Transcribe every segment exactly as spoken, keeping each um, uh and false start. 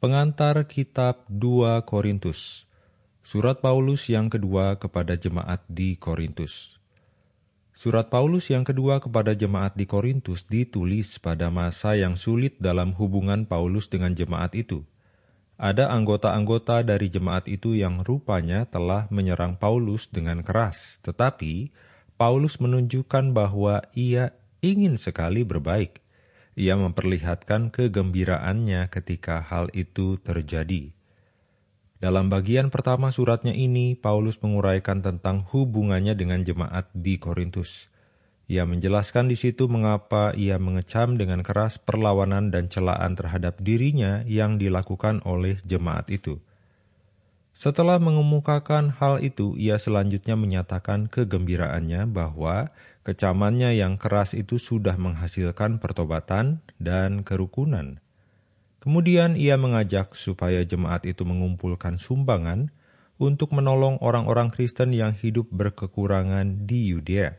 Pengantar Kitab dua Korintus. Surat Paulus yang kedua kepada jemaat di Korintus. Surat Paulus yang kedua kepada jemaat di Korintus ditulis pada masa yang sulit dalam hubungan Paulus dengan jemaat itu. Ada anggota-anggota dari jemaat itu yang rupanya telah menyerang Paulus dengan keras, tetapi Paulus menunjukkan bahwa ia ingin sekali berbaik. Ia memperlihatkan kegembiraannya ketika hal itu terjadi. Dalam bagian pertama suratnya ini, Paulus menguraikan tentang hubungannya dengan jemaat di Korintus. Ia menjelaskan di situ mengapa ia mengecam dengan keras perlawanan dan celaan terhadap dirinya yang dilakukan oleh jemaat itu. Setelah mengemukakan hal itu, ia selanjutnya menyatakan kegembiraannya bahwa kecamannya yang keras itu sudah menghasilkan pertobatan dan kerukunan. Kemudian ia mengajak supaya jemaat itu mengumpulkan sumbangan untuk menolong orang-orang Kristen yang hidup berkekurangan di Yudea.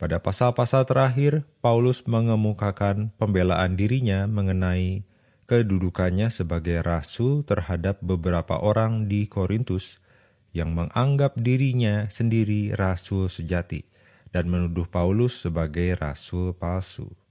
Pada pasal-pasal terakhir, Paulus mengemukakan pembelaan dirinya mengenai kedudukannya sebagai rasul terhadap beberapa orang di Korintus yang menganggap dirinya sendiri rasul sejati dan menuduh Paulus sebagai rasul palsu.